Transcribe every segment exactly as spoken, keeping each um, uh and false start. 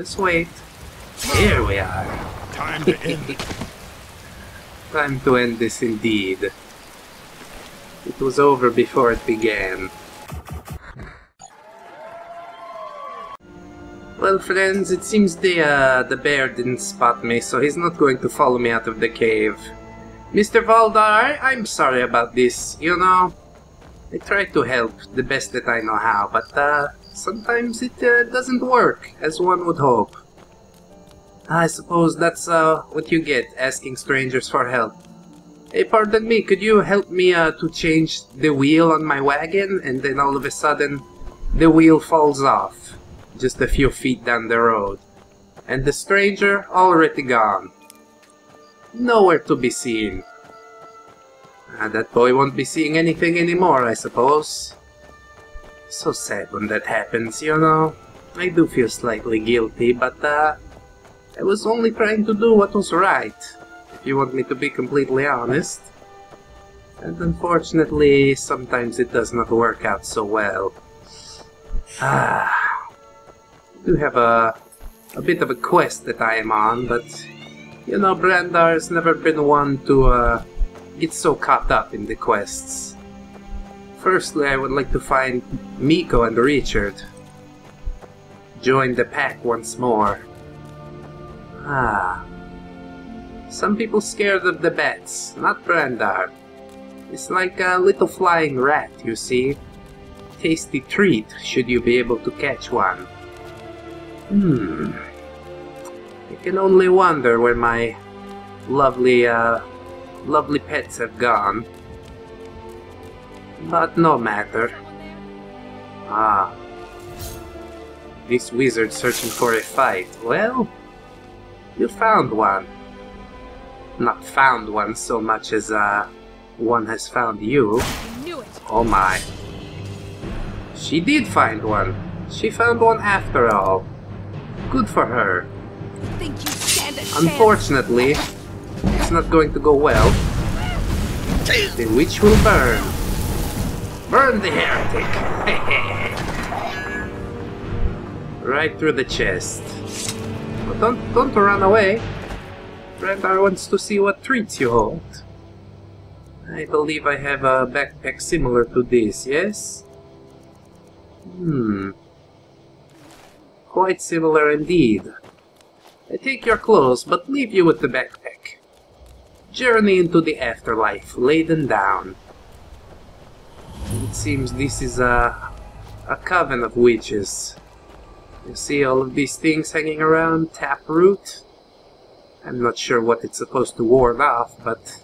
Just wait. Here we are. Time to end. Time to end this indeed. It was over before it began. Well, friends, it seems the, uh, the bear didn't spot me, so he's not going to follow me out of the cave. Mister Valdar, I'm sorry about this, you know. I try to help the best that I know how, but uh, sometimes it uh, doesn't work, as one would hope. I suppose that's uh, what you get, asking strangers for help. Hey, pardon me, could you help me uh, to change the wheel on my wagon? And then all of a sudden, the wheel falls off. Just a few feet down the road, and the stranger already gone. Nowhere to be seen. Uh, that boy won't be seeing anything anymore, I suppose. So sad when that happens, you know. I do feel slightly guilty, but uh, I was only trying to do what was right, if you want me to be completely honest. And unfortunately, sometimes it does not work out so well. Ah. I do have a, a bit of a quest that I am on, but you know, Bran'dar has never been one to uh, get so caught up in the quests. Firstly, I would like to find Miko and Richard. Join the pack once more. Ah. Some people scared of the bats, not Bran'dar. It's like a little flying rat, you see. Tasty treat, should you be able to catch one. Hmm. I can only wonder where my lovely, uh, lovely pets have gone. But no matter. Ah. This wizard searching for a fight. Well, you found one. Not found one so much as, uh, one has found you. I knew it. Oh my. She did find one. She found one after all. Good for her. Think you stand a chance. Unfortunately, it's not going to go well. The witch will burn. Burn the heretic. Right through the chest. But don't don't run away. Bran'dar wants to see what treats you hold. I believe I have a backpack similar to this. Yes. Hmm. Quite similar indeed. I take your clothes, but leave you with the backpack. Journey into the afterlife, laden down. It seems this is a, a coven of witches. You see all of these things hanging around, taproot. I'm not sure what it's supposed to ward off, but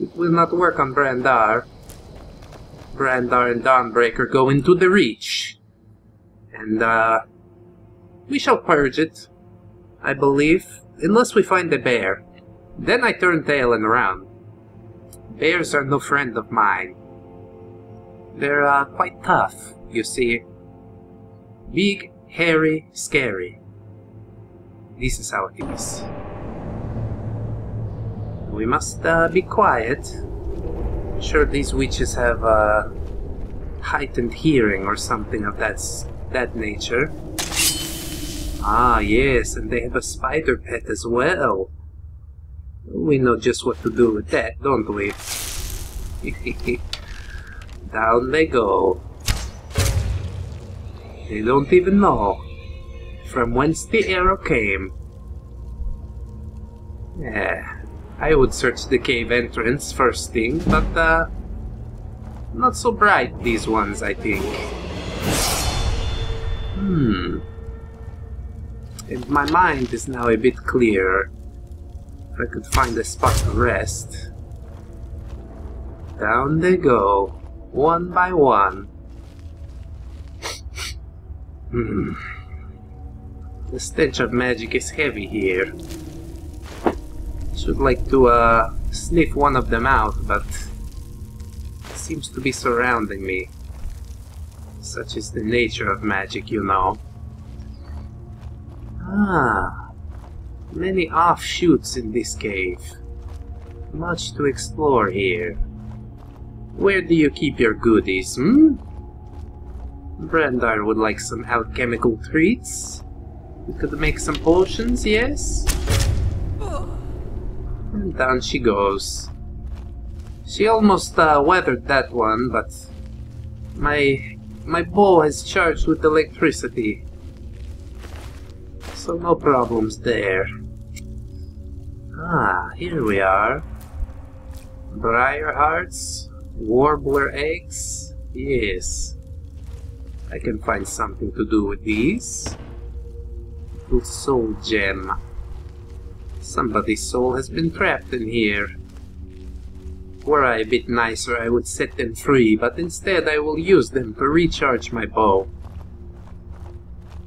it will not work on Bran'dar. Bran'dar and Dawnbreaker go into the Reach. And, uh... we shall purge it, I believe, unless we find the bear. Then I turn tail and run. Bears are no friend of mine. They're uh, quite tough, you see. Big, hairy, scary. This is how it is. We must uh, be quiet. I'm sure these witches have uh, heightened hearing or something of that, that nature. Ah, yes, and they have a spider pet as well. We know just what to do with that, don't we? Down they go. They don't even know from whence the arrow came. Yeah, I would search the cave entrance first thing, but uh, not so bright these ones, I think. Hmm. And my mind is now a bit clearer. If I could find a spot to rest. Down they go, one by one. Hmm. The stench of magic is heavy here. Should like to uh, sniff one of them out, but it seems to be surrounding me. Such is the nature of magic, you know. Ah, many offshoots in this cave. Much to explore here. Where do you keep your goodies, hmm? Bran'dar would like some alchemical treats. We could make some potions, yes? And down she goes. She almost uh, weathered that one, but my my bow is charged with electricity. So no problems there. Ah, here we are. Briar hearts, warbler eggs, yes. I can find something to do with these. Good soul gem. Somebody's soul has been trapped in here. Were I a bit nicer, I would set them free, but instead I will use them to recharge my bow.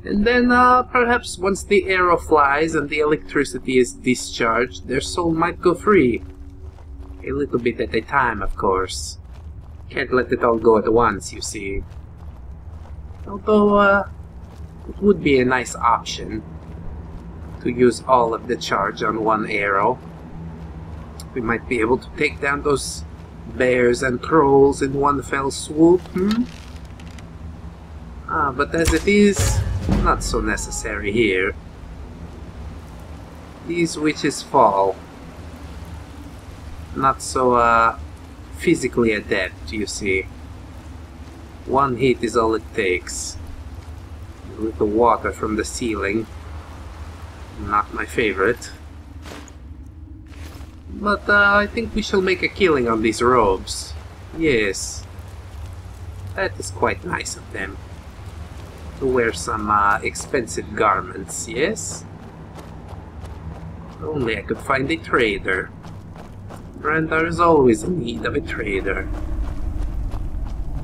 And then, uh, perhaps once the arrow flies and the electricity is discharged, their soul might go free. A little bit at a time, of course. Can't let it all go at once, you see. Although, uh, it would be a nice option to use all of the charge on one arrow. We might be able to take down those bears and trolls in one fell swoop, hmm? Ah, but as it is, not so necessary here. These witches fall. Not so, uh, physically adept, you see. One hit is all it takes. A little water from the ceiling. Not my favorite. But, uh, I think we shall make a killing on these robes. Yes. That is quite nice of them. To wear some uh, expensive garments, yes? If only I could find a trader. Bran'dar is always in need of a trader.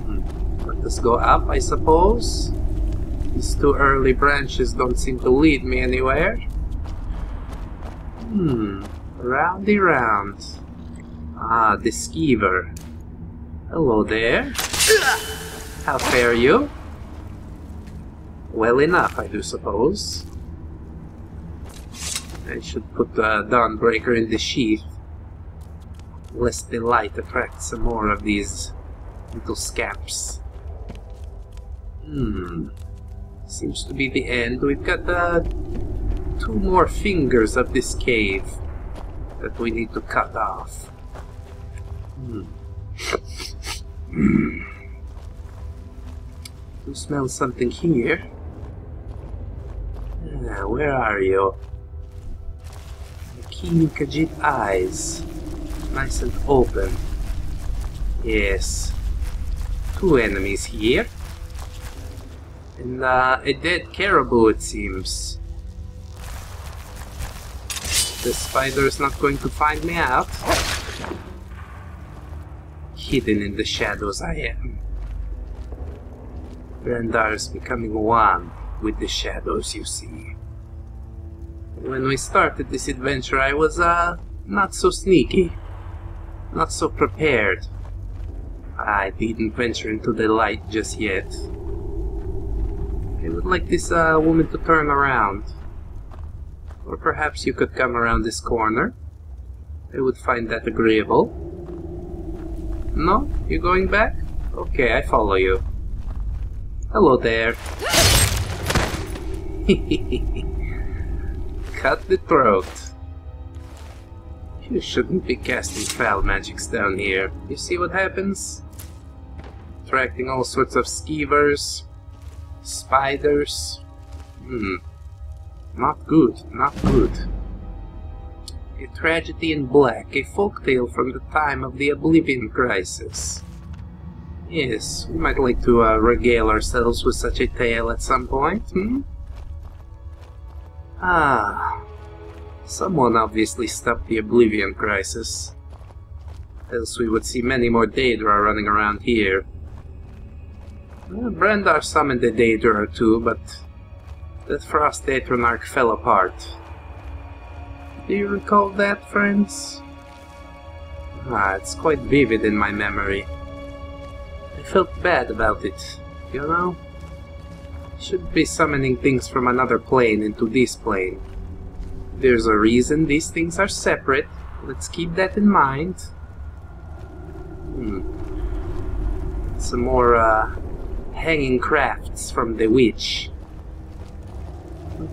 Hmm. Let us go up, I suppose. These two early branches don't seem to lead me anywhere. Hmm, roundy round. Ah, the skeever. Hello there. How fare you? Well enough, I do suppose. I should put the uh, Dawnbreaker in the sheath, lest the light attract some more of these little scamps. Hmm. Seems to be the end. We've got uh, two more fingers of this cave that we need to cut off. Hmm. Do smell something here? Ah, where are you? The keen Khajiit eyes. Nice and open. Yes. Two enemies here. And uh, a dead caribou, it seems. The spider is not going to find me out. Hidden in the shadows I am. Bran'dar is becoming one with the shadows, you see. When we started this adventure, I was, uh, not so sneaky. Not so prepared. I didn't venture into the light just yet. I would like this, uh, woman to turn around. Or perhaps you could come around this corner. I would find that agreeable. No? You're going back? Okay, I follow you. Hello there. Cut the throat. You shouldn't be casting foul magics down here. You see what happens? Attracting all sorts of skeevers, spiders. Hmm. Not good, not good. A tragedy in black, a folktale from the time of the Oblivion Crisis. Yes, we might like to uh, regale ourselves with such a tale at some point, hmm? Ah, someone obviously stopped the Oblivion Crisis. Else we would see many more Daedra running around here. Well, Bran'dar summoned a Daedra or two, but that Frost Atronarch fell apart. Do you recall that, friends? Ah, it's quite vivid in my memory. I felt bad about it, you know? Shouldn't be summoning things from another plane into this plane. There's a reason these things are separate. Let's keep that in mind. Hmm. Some more, uh, hanging crafts from the witch.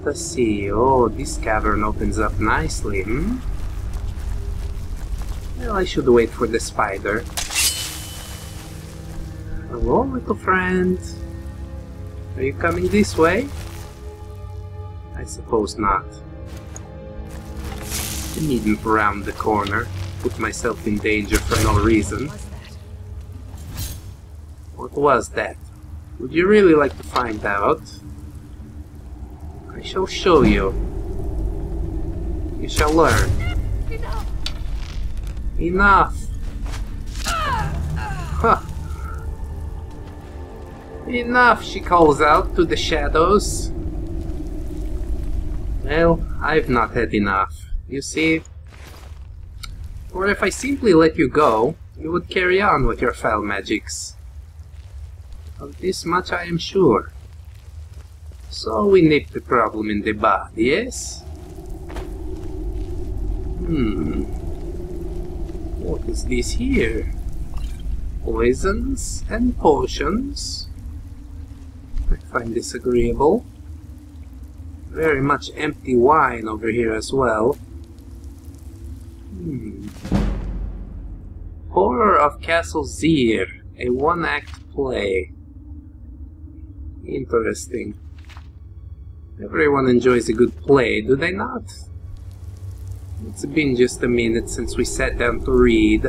Let's see. Oh, this cavern opens up nicely, hmm? Well, I should wait for the spider. Hello, little friend. Are you coming this way? I suppose not. I needn't round the corner, put myself in danger for no reason. What was that? Would you really like to find out? I shall show you. You shall learn. Enough! Enough. Huh. Enough, she calls out to the shadows. Well, I've not had enough. You see, or if I simply let you go, you would carry on with your foul magics. Of this much I am sure. So we nip the problem in the bud, yes? Hmm. What is this here? Poisons and potions. I find this agreeable. Very much empty wine over here as well. Hmm. Horror of Castle Zir, a one-act play. Interesting. Everyone enjoys a good play, do they not? It's been just a minute since we sat down to read.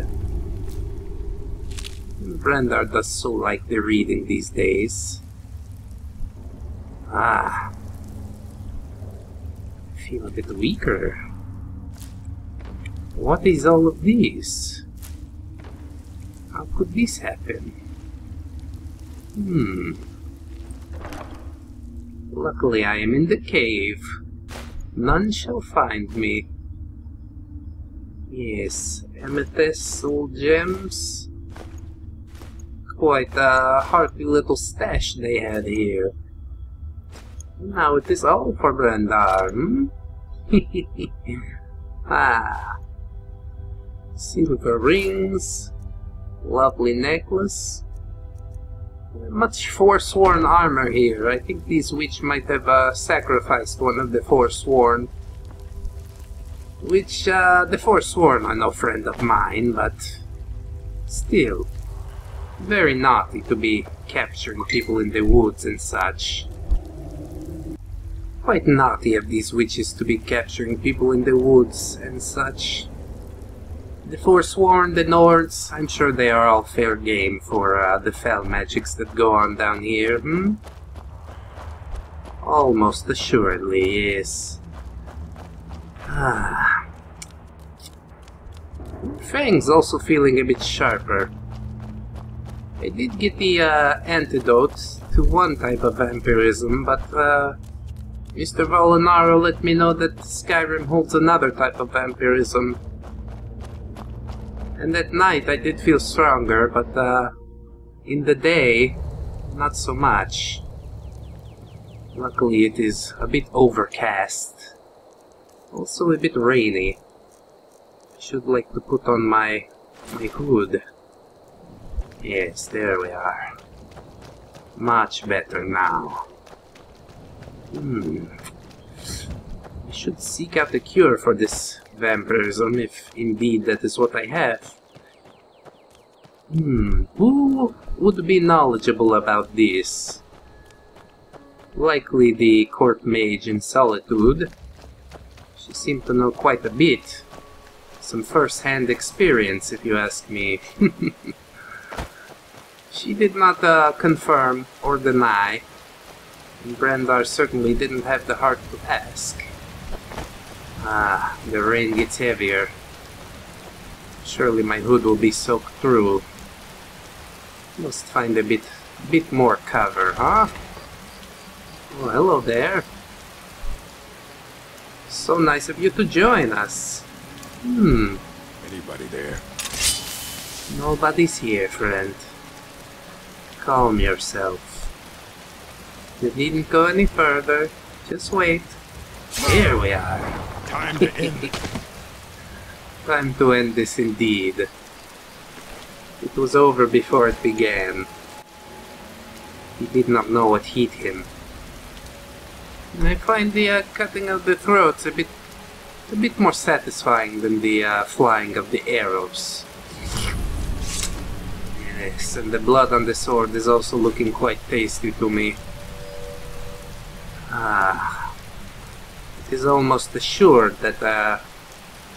Bran'dar does so like the reading these days. Ah. I feel a bit weaker. What is all of this? How could this happen? Hmm. Luckily I am in the cave. None shall find me. Yes, amethyst, old gems. Quite a hearty little stash they had here. Now it is all for Bran'dar, hmm? Ah. Silver rings. Lovely necklace. Much Forsworn armor here. I think this witch might have uh, sacrificed one of the Forsworn. Which, uh, the Forsworn are no friend of mine, but still, very naughty to be capturing people in the woods and such. Quite naughty of these witches to be capturing people in the woods and such. The Forsworn, the Nords, I'm sure they are all fair game for uh, the foul magics that go on down here, hmm? Almost assuredly, yes. Ah. Fangs also feeling a bit sharper. I did get the uh, antidote to one type of vampirism, but uh, Mister Valinaro let me know that Skyrim holds another type of vampirism. And at night I did feel stronger, but uh, in the day, not so much. Luckily it is a bit overcast. Also a bit rainy. I should like to put on my, my hood. Yes, there we are. Much better now. Hmm. I should seek out a cure for this vampirism, if indeed that is what I have. Hmm, who would be knowledgeable about this? Likely the court mage in Solitude. She seemed to know quite a bit. Some first-hand experience, if you ask me. She did not uh, confirm or deny, and Bran'dar certainly didn't have the heart to ask. Ah, the rain gets heavier. Surely my hood will be soaked through. Must find a bit, bit more cover, huh? Oh, hello there. So nice of you to join us. Hmm. Anybody there? Nobody's here, friend. Calm yourself. You needn't go any further. Just wait. Here we are. Time to end. Time to end this indeed. It was over before it began. He did not know what hit him. And I find the uh, cutting of the throats a bit, a bit more satisfying than the uh, flying of the arrows. Yes, and the blood on the sword is also looking quite tasty to me. Ah, it is almost assured that uh,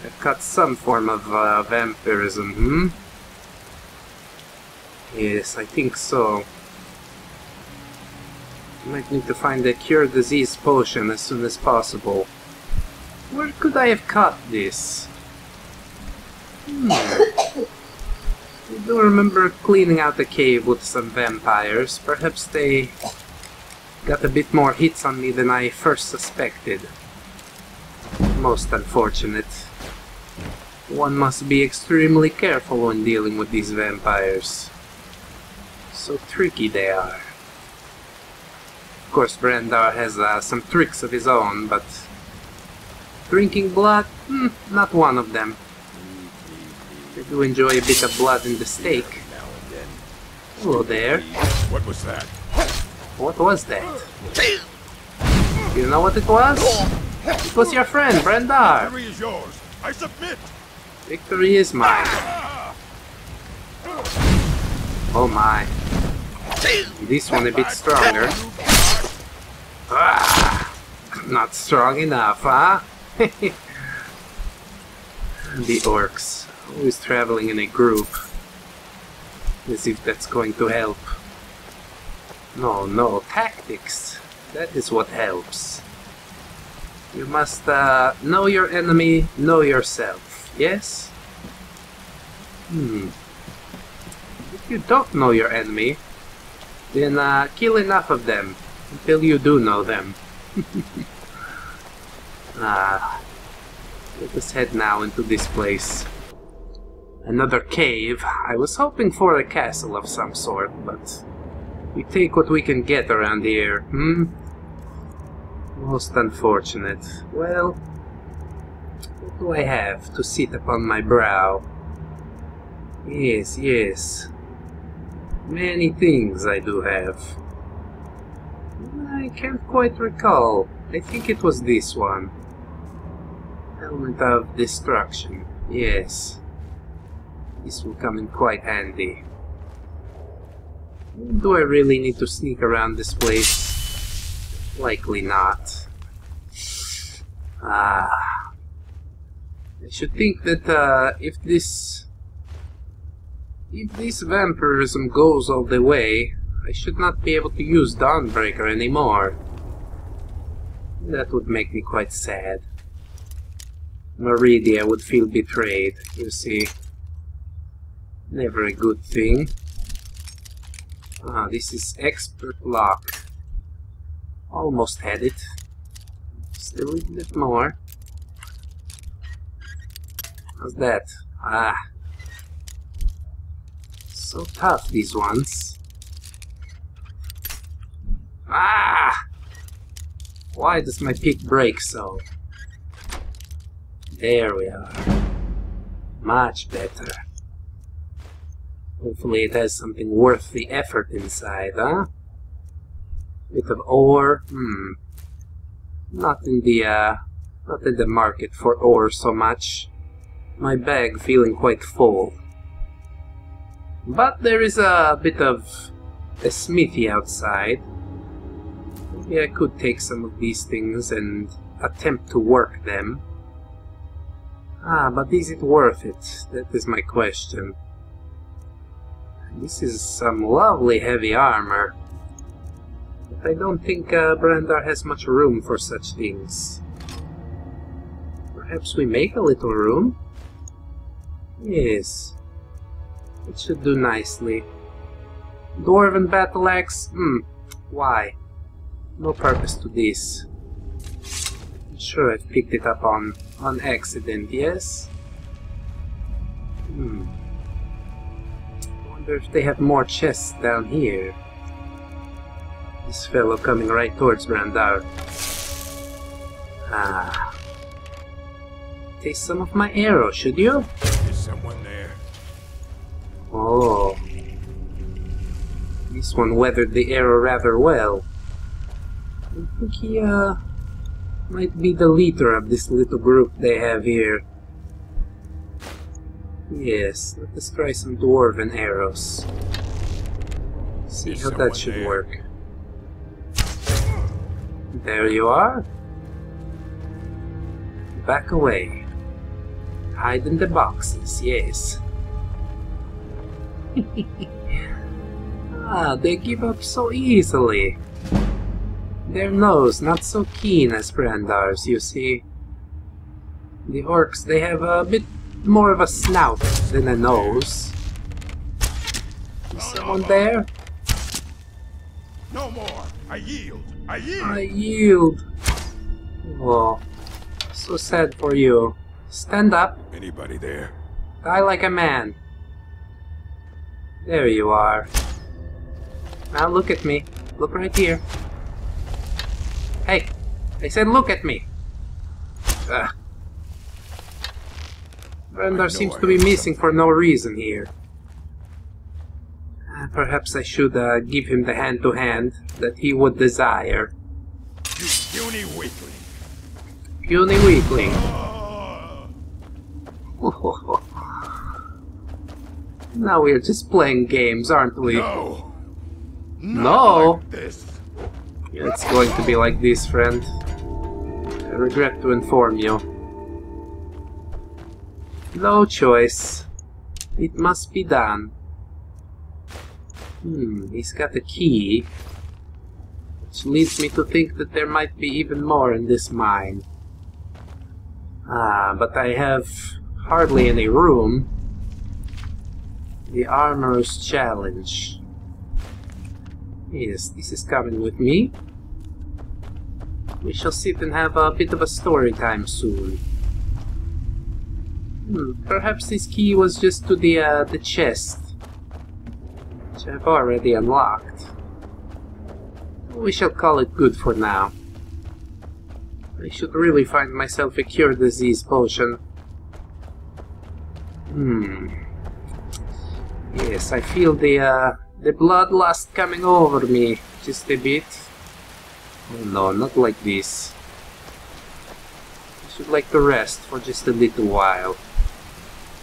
I've got some form of uh, vampirism, hmm? Yes, I think so. I might need to find a cure disease potion as soon as possible. Where could I have caught this? Hmm. I do remember cleaning out a cave with some vampires. Perhaps they got a bit more hits on me than I first suspected. Most unfortunate. One must be extremely careful when dealing with these vampires. So tricky they are. Of course, Bran'dar has uh, some tricks of his own, but drinking blood, mm, not one of them. I do enjoy a bit of blood in the steak. Hello there. What was that? What was that? You know what it was? It was your friend, Bran'dar. Victory is yours. I submit. Victory is mine. Oh my. This one a bit stronger. Ah, not strong enough, huh? The orcs. Always traveling in a group. As if that's going to help. No, no, tactics. That is what helps. You must uh, know your enemy, know yourself. Yes? Hmm. If you don't know your enemy, then uh, kill enough of them until you do know them. Ah. Let us head now into this place. Another cave. I was hoping for a castle of some sort, but we take what we can get around here, hmm? Most unfortunate. Well, what do I have to sit upon my brow? Yes, yes. Many things I do have. I can't quite recall. I think it was this one. Helmet of Destruction. Yes. This will come in quite handy. Do I really need to sneak around this place? Likely not. Ah. I should think that uh, if this... If this vampirism goes all the way, I should not be able to use Dawnbreaker anymore. That would make me quite sad. Meridia would feel betrayed, you see. Never a good thing. Ah, this is expert lock. Almost had it. Still a little bit more. How's that? Ah. So tough, these ones. Ah! Why does my pick break so? There we are. Much better. Hopefully it has something worth the effort inside, huh? Bit of ore, hmm. Not in the, uh, not in the market for ore so much. My bag feeling quite full. But there is a bit of a smithy outside. Maybe I could take some of these things and attempt to work them. Ah, but is it worth it? That is my question. This is some lovely heavy armor. But I don't think uh, Bran'dar has much room for such things. Perhaps we make a little room? Yes. It should do nicely. Dwarven battle axe? Hmm. Why? No purpose to this. I'm sure I've picked it up on, on accident, yes? Hmm. I wonder if they have more chests down here. This fellow coming right towards Bran'dar. Ah. Taste some of my arrow, should you? There's someone there. Oh. This one weathered the arrow rather well. think he uh, might be the leader of this little group they have here. Yes, let us try some dwarven arrows. See how that should work. There you are. Back away. Hide in the boxes, yes. Ah, they give up so easily. Their nose not so keen as Bran'dar's, you see. The orcs, they have a bit more of a snout than a nose. Is someone there? No more! I yield! I yield! I yield! Oh, so sad for you. Stand up. Anybody there? Die like a man. There you are. Now look at me. Look right here. Hey! I said look at me! Ugh. Bran'dar seems to be missing for no reason here. Uh, perhaps I should uh, give him the hand-to-hand -hand that he would desire. You puny weakling! Puny weakling! Oh. Now we're just playing games, aren't we? No! No! Like this. It's going to be like this, friend. I regret to inform you. No choice. It must be done. Hmm, he's got a key. Which leads me to think that there might be even more in this mine. Ah, but I have hardly any room. The Armorer's Challenge. Yes, this is coming with me. We shall sit and have a bit of a story time soon. Hmm, perhaps this key was just to the uh, the chest, which I've already unlocked. We shall call it good for now. I should really find myself a cure disease potion. Hmm. Yes, I feel the uh, the bloodlust coming over me just a bit. Oh no, not like this. I should like to rest for just a little while.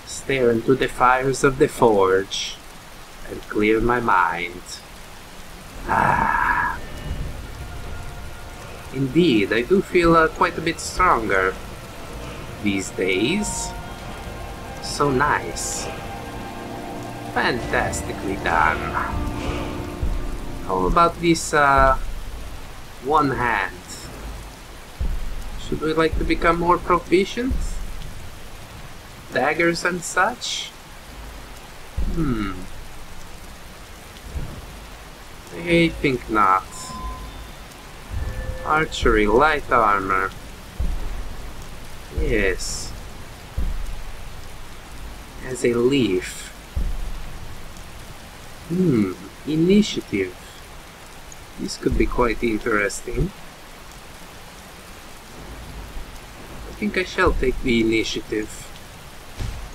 Stare into the fires of the forge and clear my mind. Ah. Indeed, I do feel uh, quite a bit stronger these days. So nice. Fantastically done. How about this uh, one hand? Should we like to become more proficient? Daggers and such? Hmm. I think not. Archery, light armor. Yes. As a leaf. Hmm, initiative. This could be quite interesting. I think I shall take the initiative.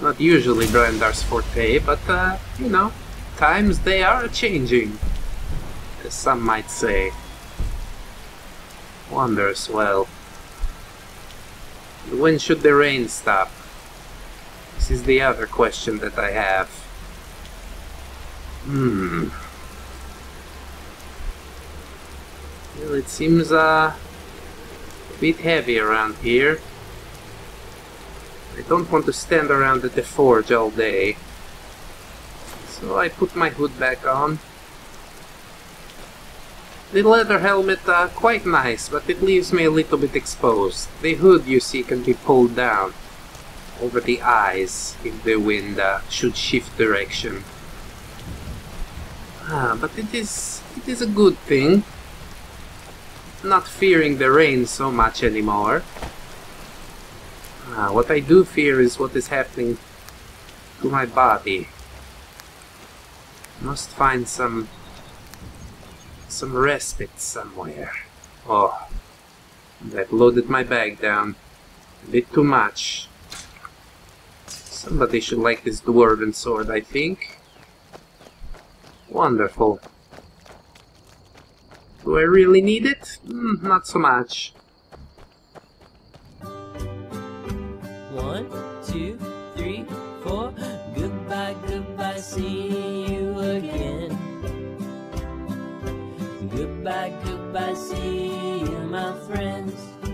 Not usually Bran'dar's forte, but, uh, you know, times they are a-changing, as some might say. Wonders well. When should the rain stop? This is the other question that I have. Hmm. Well, it seems uh, a bit heavy around here. I don't want to stand around at the forge all day. So I put my hood back on. The leather helmet uh, quite nice, but it leaves me a little bit exposed. The hood, you see, can be pulled down over the eyes if the wind uh, should shift direction. Ah, but it is, it is a good thing. Not fearing the rain so much anymore. Ah, what I do fear is what is happening to my body. Must find some, some respite somewhere. Oh, I've loaded my bag down a bit too much. Somebody should like this dwarven sword, I think. Wonderful. Do I really need it? Mm, not so much. One, two, three, four. Goodbye, goodbye, see you again. Goodbye, goodbye, see you, my friends.